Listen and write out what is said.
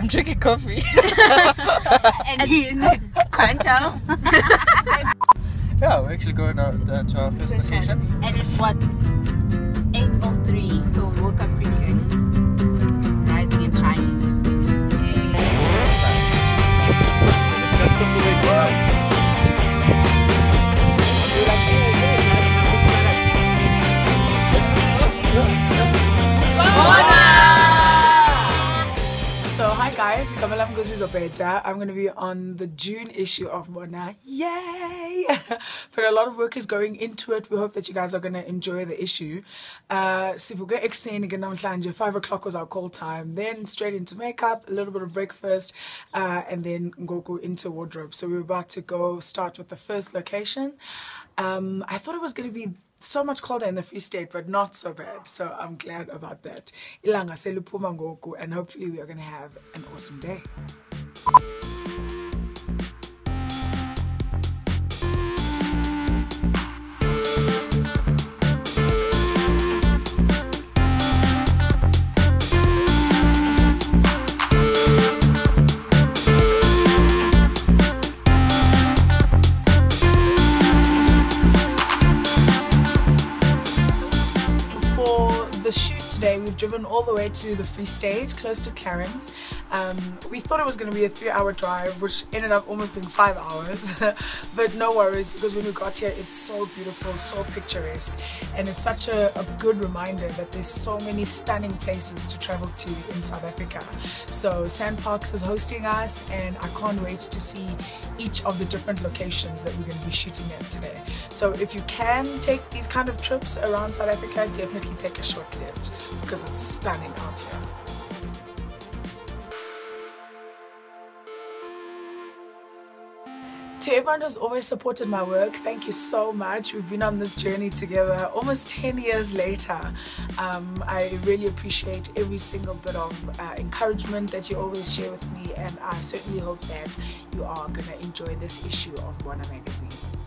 I'm drinking coffee. And he can't tell. Yeah, we're actually going out to our first location. And it's what? It's 8:03, so we woke up pretty early. Guys, we're trying. So hi guys, Kamalam Guzi's Opeta. I'm going to be on the June issue of Bona. Yay! But a lot of work is going into it. We hope that you guys are going to enjoy the issue. Sivuge Xeni Ganamhlanje, 5 o'clock was our call time. Then straight into makeup, a little bit of breakfast, and then Ngoku into wardrobe. So we're about to go start with the first location. I thought it was going to be so much colder in the Free State, but not so bad. So I'm glad about that. Ilanga seluphuma ngoku, and hopefully we are going to have an awesome day. We've driven all the way to the Free State, close to Clarens. We thought it was going to be a 3-hour drive, which ended up almost being 5 hours. But no worries, because when we got here, it's so beautiful, so picturesque. And it's such a good reminder that there's so many stunning places to travel to in South Africa. So Sandparks is hosting us, and I can't wait to see each of the different locations that we're going to be shooting at today. So if you can take these kind of trips around South Africa, definitely take a short lift, because it's stunning out here. To everyone who's always supported my work, thank you so much. We've been on this journey together almost 10 years later. I really appreciate every single bit of encouragement that you always share with me, and I certainly hope that you are going to enjoy this issue of Bona Magazine.